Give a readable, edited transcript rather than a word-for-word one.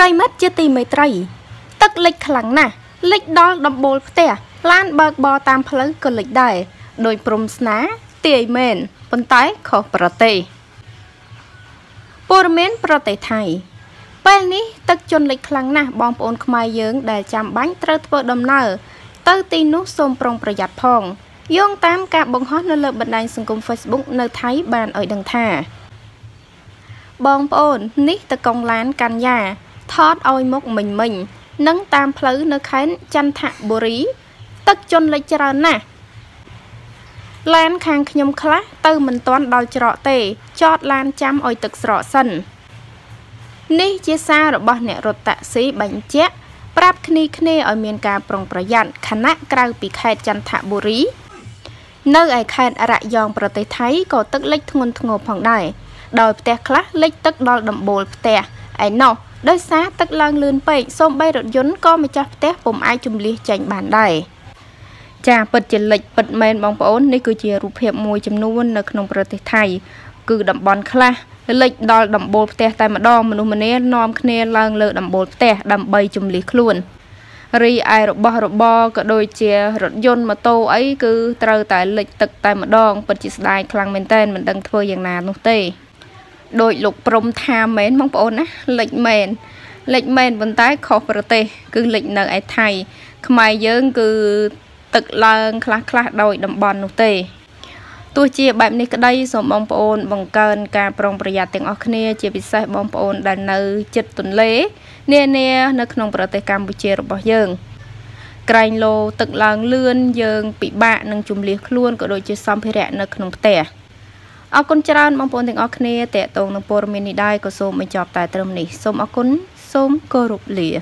Trái mất chưa tìm mấy trái. Tức lịch khẳng nà, lịch đó đâm bồ tè, lan bạc bò tam phá lớn cơ lịch đài. Đôi bồm sná, tìa mền, bần tái khó bà tê. Bồ mến bà tê thay. Bây ní, tức chôn lịch khẳng nà bóng bồn khmai dưỡng để chạm bánh trơ thơ đâm nờ. Tớ tin nút xôn prong bà giặt phong. Dường tám cả bóng hót nơi lợi bật đành xung cung Facebook nơi Thái bàn ở đằng thà. Bóng bồn, nít tớ công lán căn nhà. Thót ôi mốc mình nâng tam phứ nơi khánh chanh thạ bố rí. Tức chôn lấy chờ nà. Lan kháng nhóm khá tư mình toán đòi chờ tê. Chót lan chăm ôi tực rõ sân. Nít chia xa rồi bỏ nẹ rột tạ xí bánh chét. Pháp khní khní ở miền ca prong bà dặn khả nạc kêu bị khai chanh thạ bố rí. Nơi ai khai ở rạc dòng bà tế thấy có tức lịch thôn ngô phòng này. Đòi bà tế khá lịch tức đo đậm bồ bà tế. Ấy nọ, đôi xá tức lăng lươn bệnh xong bây rộn dốn có mà cho bà tế bồm ai chùm liếc chành bản đầy. Chà, bật trên lịch bật mên bóng bốn này cứ chìa rụp hiệp mùi chùm nguồn nực nông bà tế thấy. Cứ đậm bón khá lịch đo đậm bồ bà tế tay mà đo mà nụ mà nế nòm khné lăng lơ đậm bồ bà tế đậm bây chùm liếc luôn. Rì ai rộp bò có đôi chìa rộp dôn mà tô ấy cứ trâu tại lịch tực tại mà đong bật chì sài khlang mên tên mình đang thơ dàng nà nụ tê. Đôi lục prong tha mến mong bồn á, lịch mên vần tái khó phở tê, cứ lịch nợ ai thay, khmai dưỡng cứ tực lăng khla đôi đầm bòn nụ tê. Tôi chìa bạm này cơ đây xong mong bồn bằng cơn ca prong bà dạ tiếng ọc nè chìa bị xe mong bồn đàn nợ chật tuần lễ. Nè nó không bảo tế Campuchia rồi bỏ dường. Cảnh lô tận làng lươn dường bị bạ nâng chùm liếc luôn của đôi chứa xong phía rẽ nó không tẻ. Áo con tràn mong bốn tình áo khné tẻ tổng nâng bồn mini đai của xôm mình chọc tại tâm này. Xôm áo con xôm cơ rụp lìa.